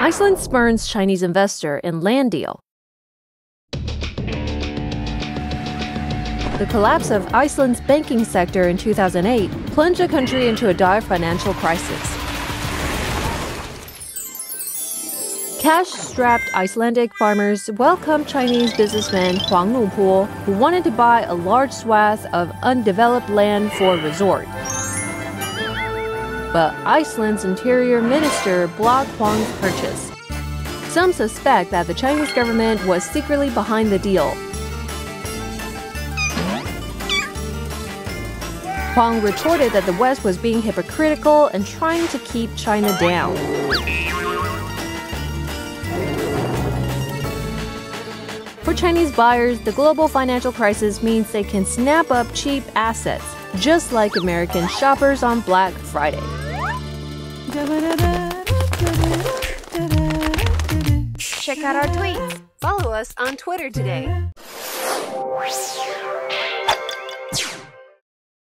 Iceland spurns Chinese investor in land deal. The collapse of Iceland's banking sector in 2008 plunged the country into a dire financial crisis. Cash-strapped Icelandic farmers welcomed Chinese businessman Huang Nubo, who wanted to buy a large swath of undeveloped land for resort. But Iceland's interior minister blocked Huang's purchase. Some suspect that the Chinese government was secretly behind the deal. Huang retorted that the West was being hypocritical and trying to keep China down. For Chinese buyers, the global financial crisis means they can snap up cheap assets, just like American shoppers on Black Friday. Check out our tweets. Follow us on Twitter today.